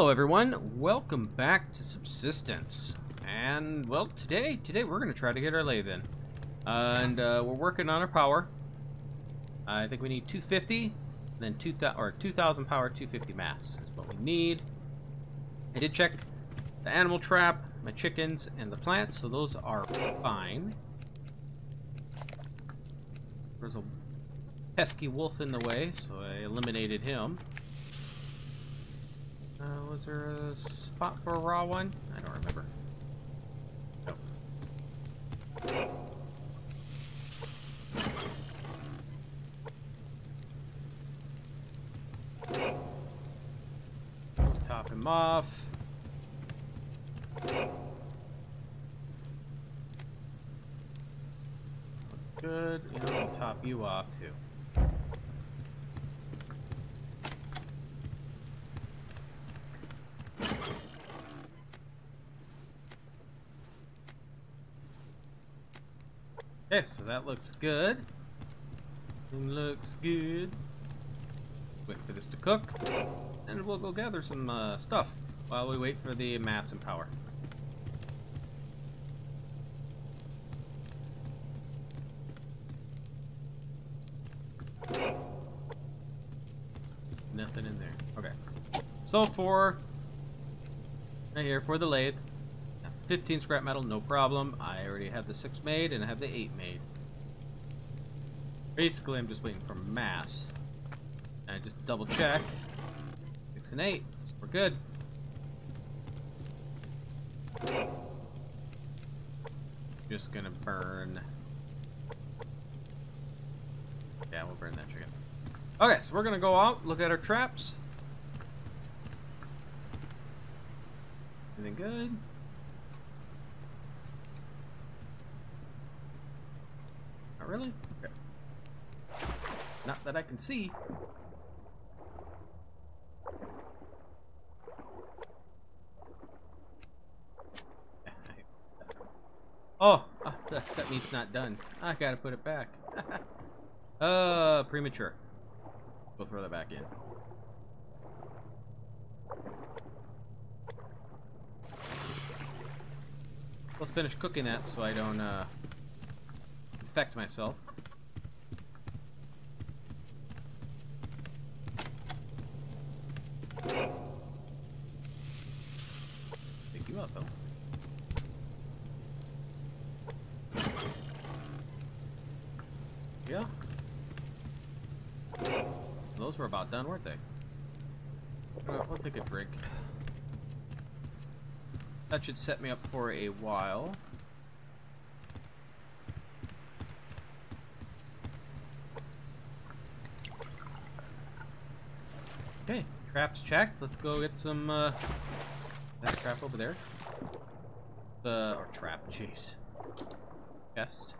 Hello everyone, welcome back to Subsistence. And well, today we're gonna try to get our lathe in. We're working on our power. I think we need 250, then 2,000 power, 250 mass is what we need. I did check the animal trap, my chickens, and the plants, so those are fine. There's a pesky wolf in the way, so I eliminated him. Was there a spot for a raw one? I don't remember. Nope. Top him off. Good, and I'll top you off too. Okay, so that looks good. It looks good. Wait for this to cook, and we'll go gather some stuff while we wait for the mass and power. Nothing in there. Okay. So for the lathe. 15 scrap metal, no problem. I already have the 6 made and I have the 8 made. Basically, I'm just waiting for mass. And I just double check. 6 and 8. We're good. Just gonna burn. Yeah, we'll burn that chicken. Okay, so we're gonna go out, look at our traps. Everything good? Really? Okay. Not that I can see. Oh, that meat's not done. I gotta put it back. Premature. We'll throw that back in. Let's finish cooking that so I don't, infect myself. Pick you up, though. Yeah. Those were about done, weren't they? We'll take a drink. That should set me up for a while. Okay, traps checked. Let's go get some, that trap over there. Or trap, jeez. Chest.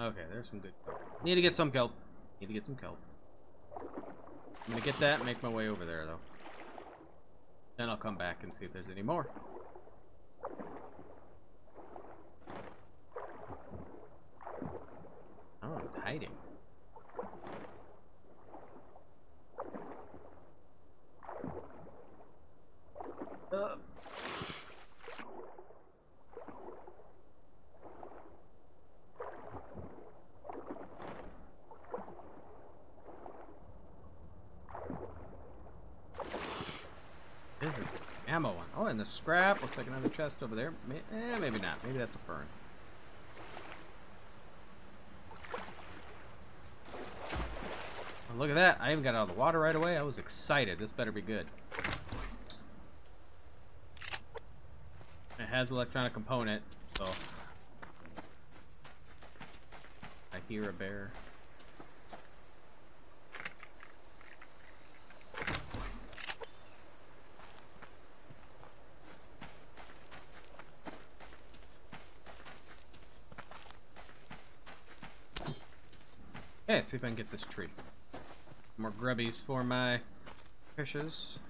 Okay, there's some good. Need to get some kelp. I'm gonna get that and make my way over there, though. Then I'll come back and see if there's any more. It's hiding. There's an ammo one. Oh, and the scrap. Looks like another chest over there. Maybe not. Maybe that's a fern. Look at that, I even got out of the water right away. I was excited, this better be good. It has an electronic component, so. I hear a bear. Okay, see if I can get this tree. More grubbies for my fishes.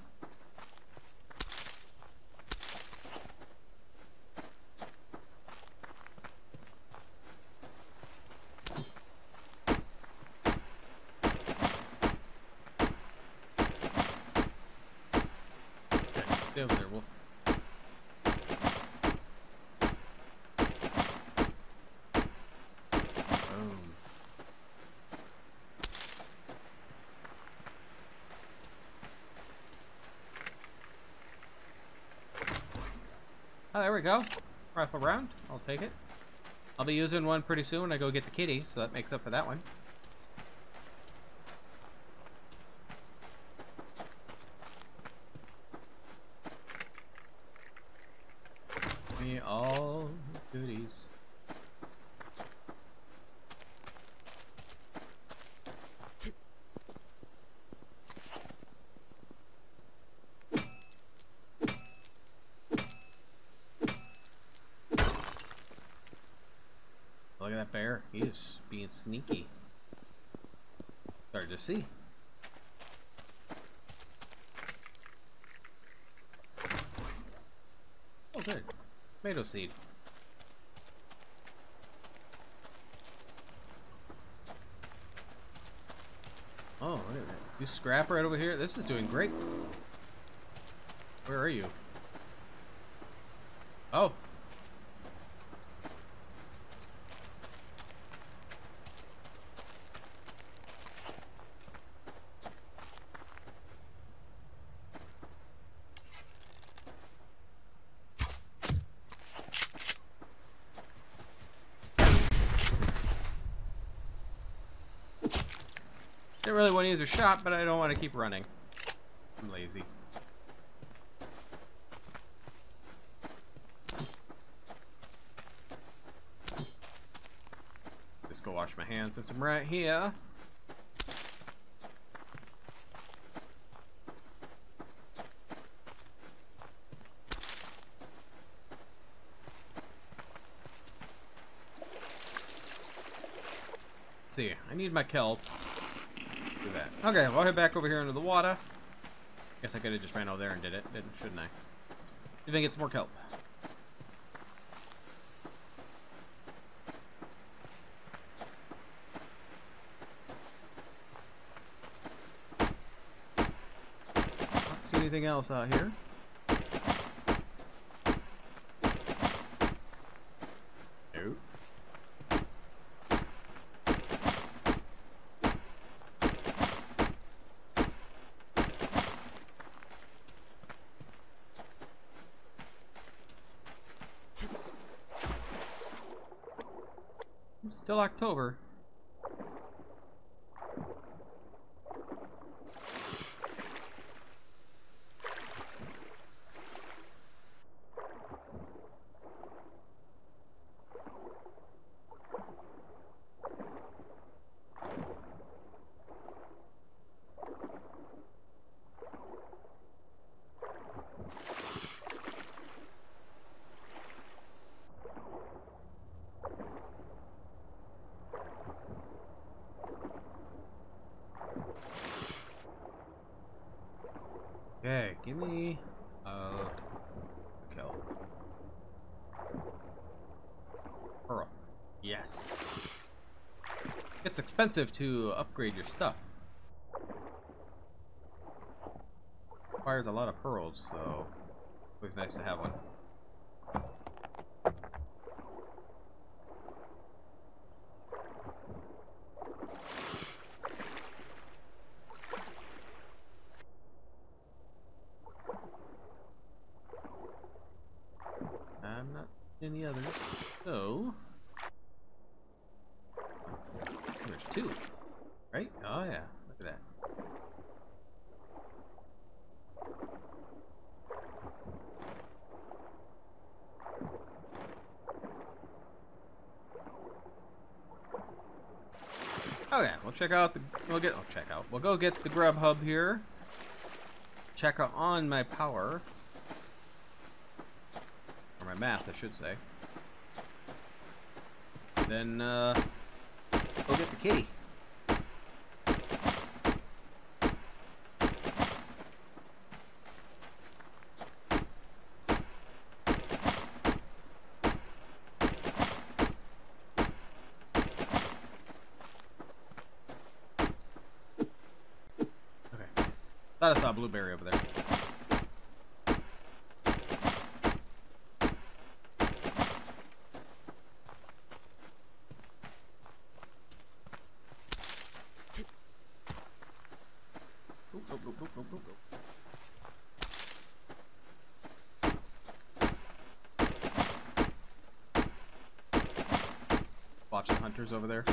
Stay over there, Wolf. Oh, there we go. Rifle round. I'll take it. I'll be using one pretty soon when I go get the kitty, so that makes up for that one. Me all goodies. Look at that bear. He is being sneaky. It's hard to see. Oh, good. Tomato seed. Oh, wait a minute. You scrap right over here? This is doing great. Where are you? Oh. I didn't really want to use a shot, but I don't want to keep running. I'm lazy. Just go wash my hands since I'm right here. Let's see, I need my kelp. That. Okay, well, I'll head back over here into the water. Guess I could have just ran over there and did it, shouldn't I? Did I get some more kelp? Don't see anything else out here. Still October. Okay, give me kelp. Pearl. Yes. It's expensive to upgrade your stuff. Requires a lot of pearls, so it's always nice to have one. Any others? So there's two, right? Oh yeah, look at that. Okay, we'll go get the Grubhub here. Check on my power. My math, I should say. Then, go get the kitty. Okay. Thought I saw a blueberry over there. Nope. Watching hunters over there.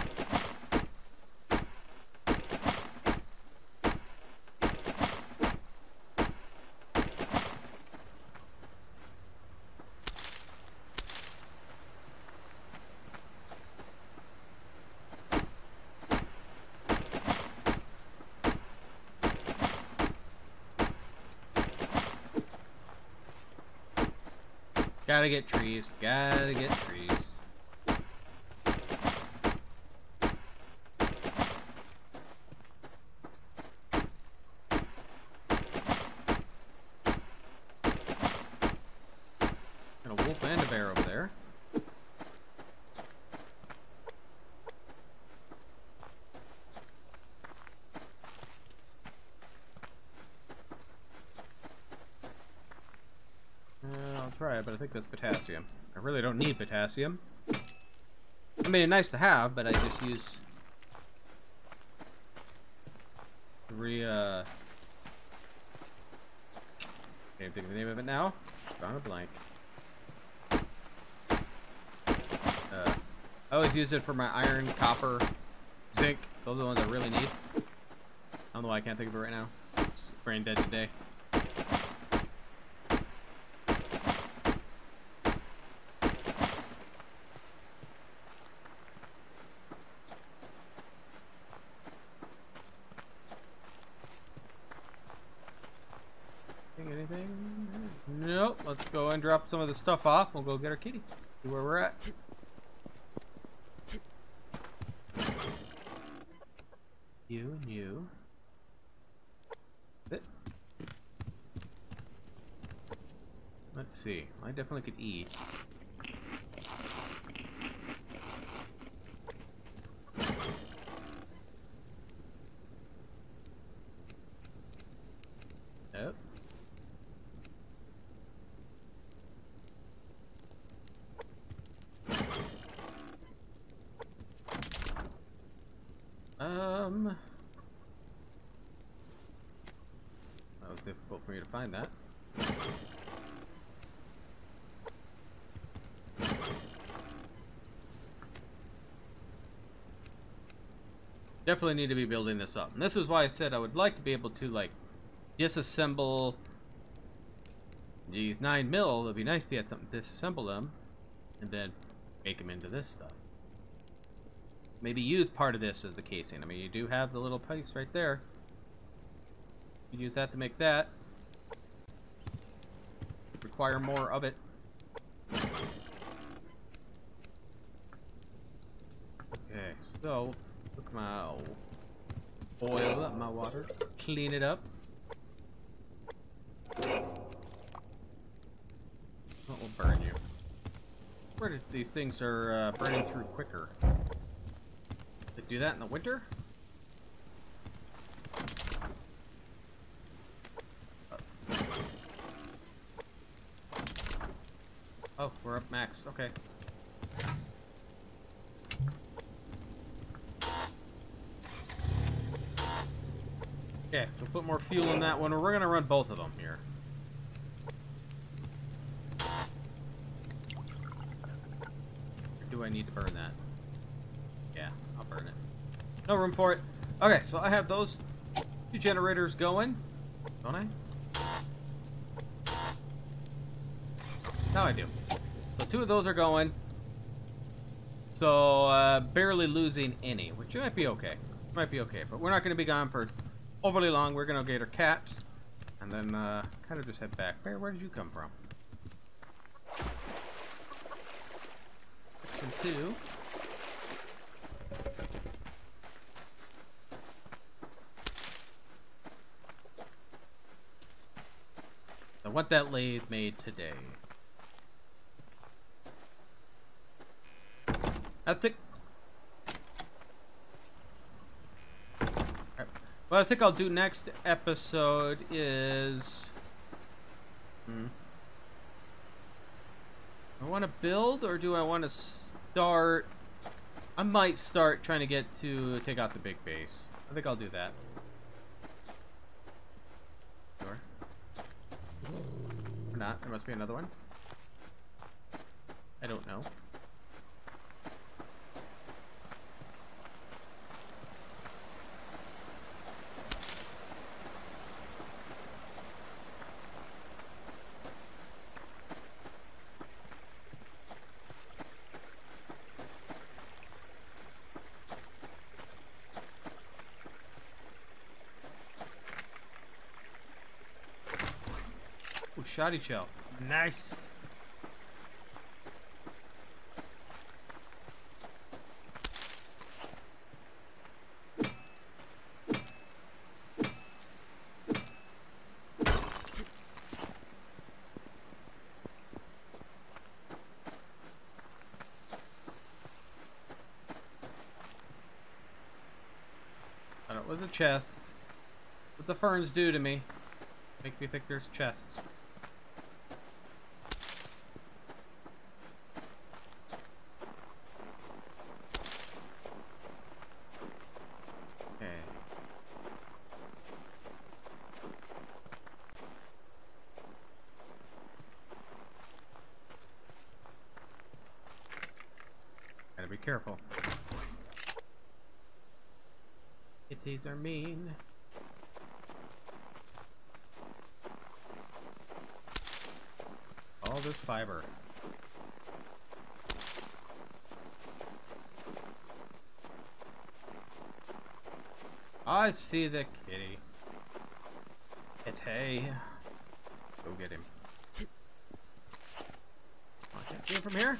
Gotta get trees, gotta get trees. But I think that's potassium. I really don't need potassium. I mean, it's nice to have, but I just use can't think of the name of it now. Drawn a blank. I always use it for my iron, copper, zinc. Those are the ones I really need. I don't know why I can't think of it right now. It's brain dead today. Anything? Nope. Let's go and drop some of the stuff off. We'll go get our kitty. See where we're at. You and you. That's it. Let's see. I definitely could eat. That was difficult for me to find that. Definitely need to be building this up. And this is why I said I would like to be able to, like, disassemble these 9mm. It'd be nice if you had something to disassemble them and then make them into this stuff. Maybe use part of this as the casing. I mean, you do have the little piece right there. You use that to make that. Require more of it. Okay, so look my oil up, my water, clean it up. What will burn you? Where did these things are burning through quicker? Do that in the winter? Oh, we're up max. Okay. Okay, so put more fuel in that one. We're gonna run both of them here. Or do I need to burn that? Yeah, I'll burn it. No room for it. Okay, so I have those two generators going, don't I? Now I do. So two of those are going. So barely losing any, which might be okay. Might be okay, but we're not going to be gone for overly long. We're going to get our cat, and then kind of just head back. Bear, where did you come from? Section 2. What that lathe made today. What I think I'll do next episode is I want to build, or do I want to start? I might start trying to take out the big base. I think I'll do that. If not, there must be another one. I don't know. Shoddy shell. Nice. I don't know the chest. What the ferns do to me. Make me think there's chests. Careful. Kitties are mean. All this fiber. I see the kitty. Kitty. Go get him. Oh, I can't see him from here.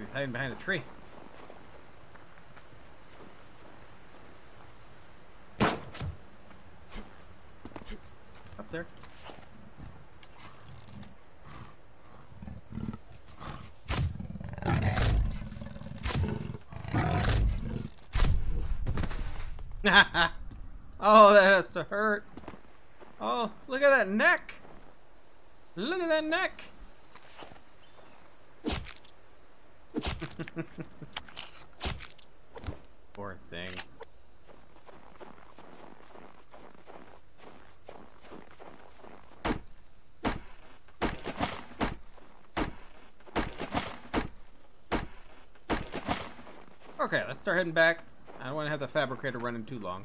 He's hiding behind a tree. Up there. Oh, that has to hurt. Oh, look at that neck. Look at that neck. Poor thing. Okay, let's start heading back. I don't want to have the fabricator running too long.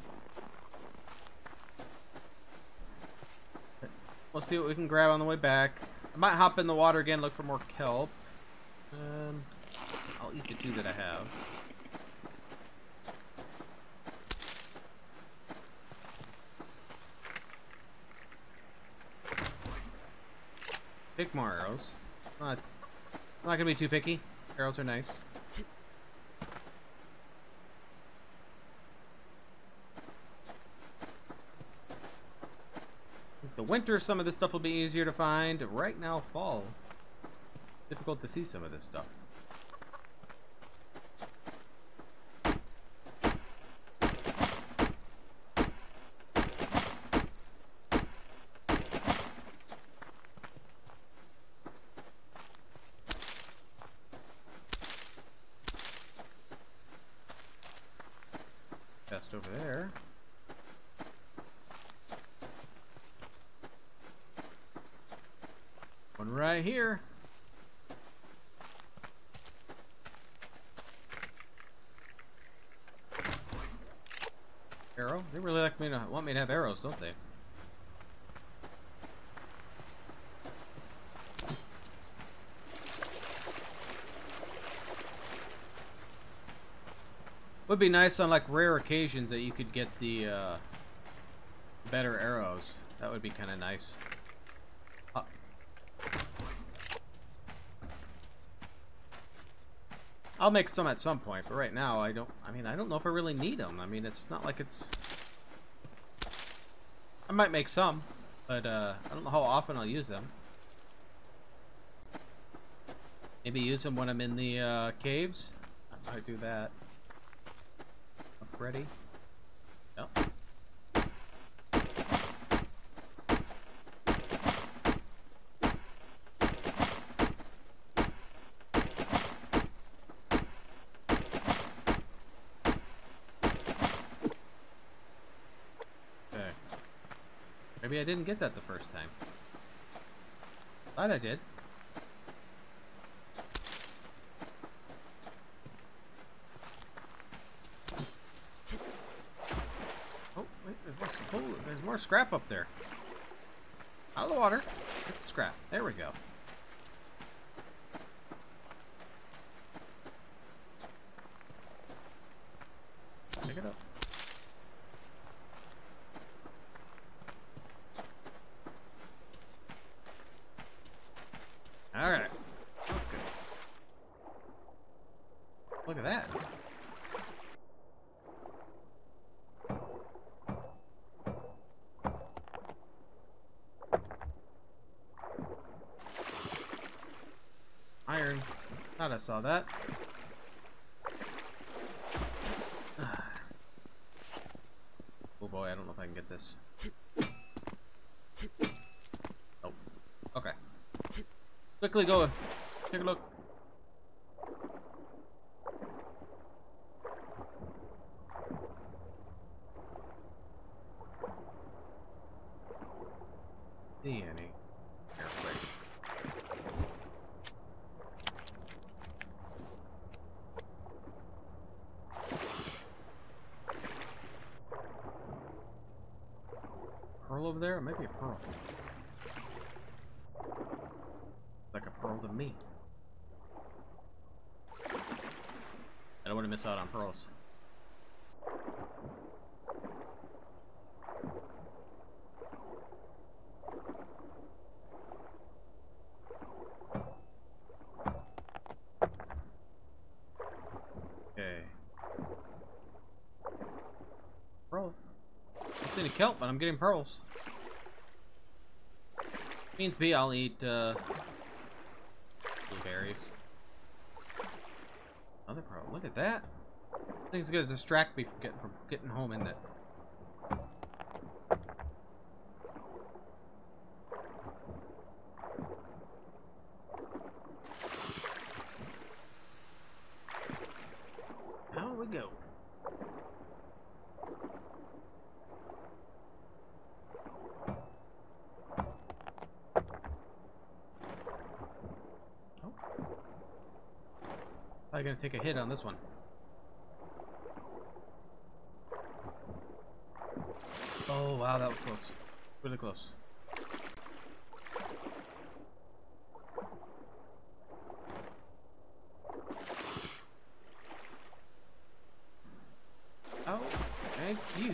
We'll see what we can grab on the way back. I might hop in the water again, look for more kelp. I'll eat the two that I have. Pick more arrows. I'm not gonna be too picky. Arrows are nice. The winter, some of this stuff will be easier to find. Right now, fall. Difficult to see some of this stuff. Over there. One right here. Arrow? They really like me to want me to have arrows, don't they? Would be nice on like rare occasions that you could get the better arrows. That would be kind of nice. Oh. I'll make some at some point, but right now I don't. I mean, I don't know if I really need them. I mean, it's not like it's. I might make some, but I don't know how often I'll use them. Maybe use them when I'm in the caves. I might do that. Ready? No. Maybe I didn't get that the first time. Thought I did. Oh, wait, there's more scrap up there. Out of the water. Get the scrap. There we go. Pick it up. All right. That's good. Look at that. Iron. Thought I saw that. Oh boy, I don't know if I can get this. Oh. Okay. Quickly go. Take a look. See any? Pearl over there? It might be a pearl. Like a pearl to me. I don't want to miss out on pearls. Okay. Pearl. I've seen a kelp, but I'm getting pearls. Means B, I'll eat berries. Another problem. Look at that. This thing's gonna distract me from getting home, isn't it? Down we go. I'm gonna take a hit on this one. Oh wow, that was close. Really close. Oh, thank you.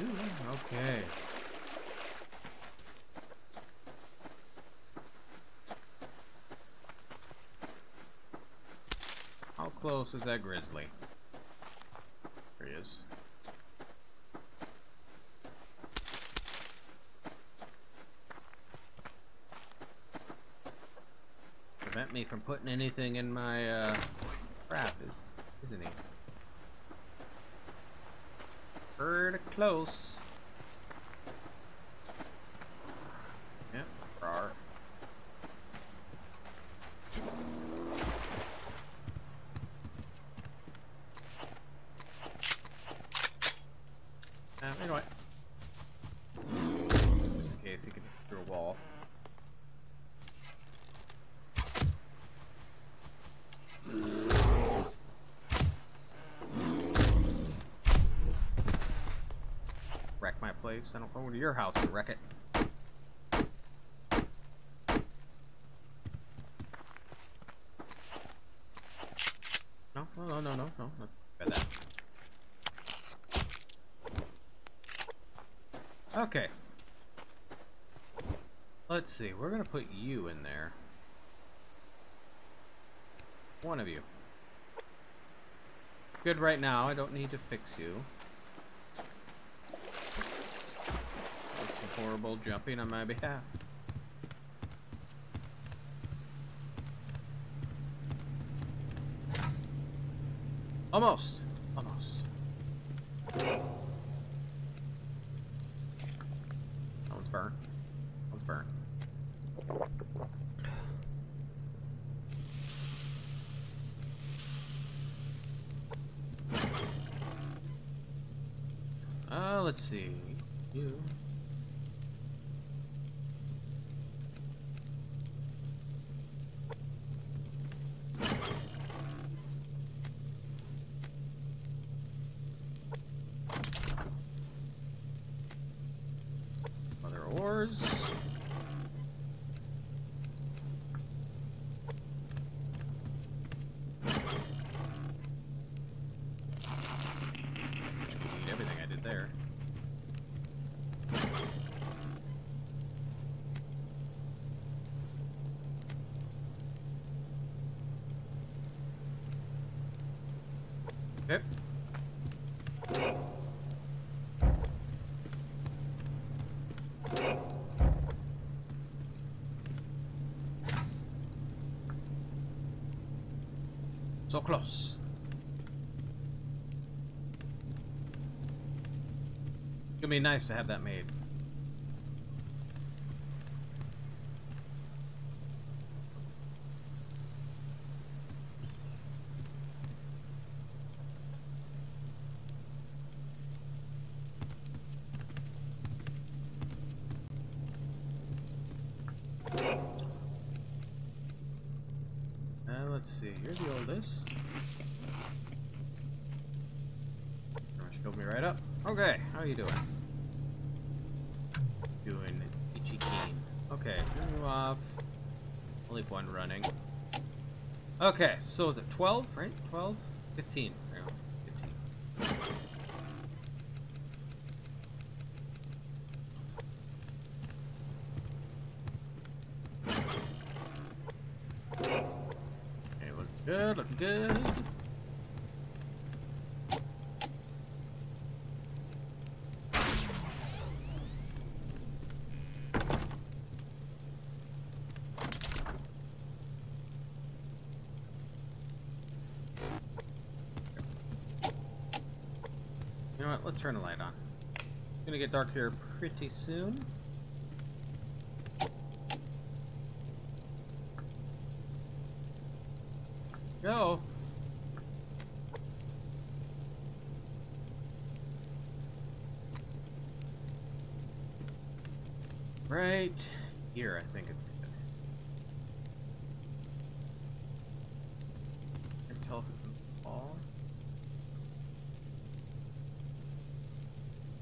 Okay. Close is that grizzly. There he is. Prevent me from putting anything in my crap, isn't he? Pretty close. Yep. Rawr. Anyway. Just in case he can through a wall. Wreck my place. I don't go to your house and wreck it. No, no, no, no, no, no. Got that. Okay. Let's see. We're gonna put you in there. One of you. Good right now. I don't need to fix you. That's some horrible jumping on my behalf. Almost. Almost. Burn. I was burned. Let's see. You. Okay. So close. It's gonna be nice to have that made. Let's see, here's the oldest. She built me right up. Okay, how are you doing? Doing itchy keen. Okay, turn you off. I'll leave one running. Okay, so is it 12, right? 12? 15. There we go. 15. Good, looking good. You know what, let's turn the light on. It's gonna get dark here pretty soon. Go. Right here, I think it's good. Can tell if it's in the wall.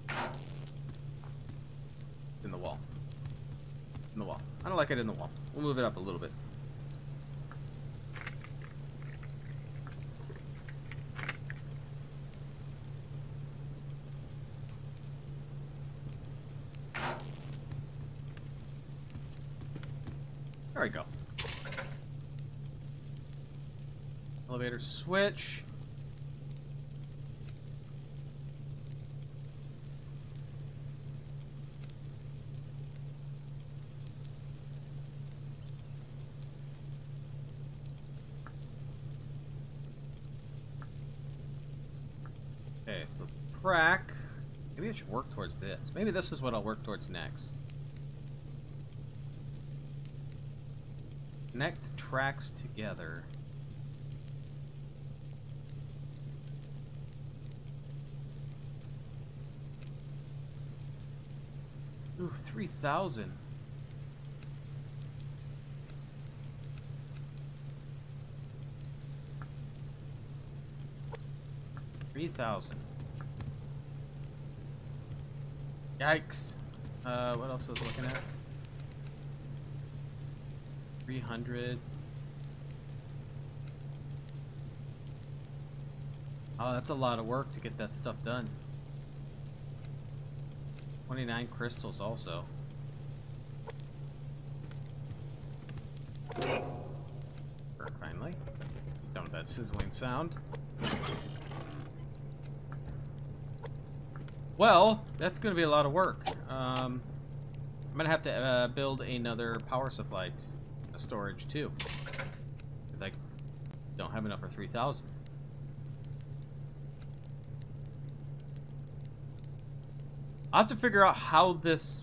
It's in the wall. In the wall. I don't like it in the wall. We'll move it up a little bit. There we go. Elevator switch. Okay, so crack. Maybe I should work towards this. Maybe this is what I'll work towards next. Connect tracks together. Ooh, 3,000. Yikes. What else was I looking at? 300. Oh, that's a lot of work to get that stuff done. 29 crystals also. Finally. Done with that sizzling sound. Well, that's going to be a lot of work. I'm going to have to build another power supply storage too. I don't have enough for 3,000. I'll have to figure out how this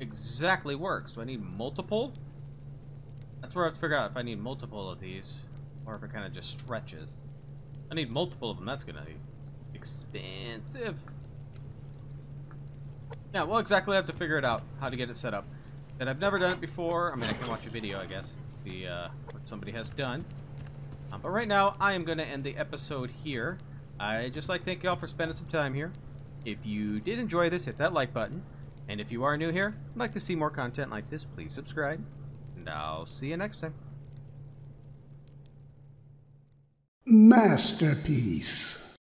exactly works. Do I need multiple? That's where I have to figure out if I need multiple of these or if it kind of just stretches. I need multiple of them. That's going to be expensive. Yeah, well, exactly. I have to figure it out how to get it set up. That I've never done it before. I mean, I can watch a video, I guess. It's the what somebody has done. But right now, I am going to end the episode here. I just like to thank y'all for spending some time here. If you did enjoy this, hit that like button. And if you are new here, and like to see more content like this, please subscribe. And I'll see you next time. Masterpiece.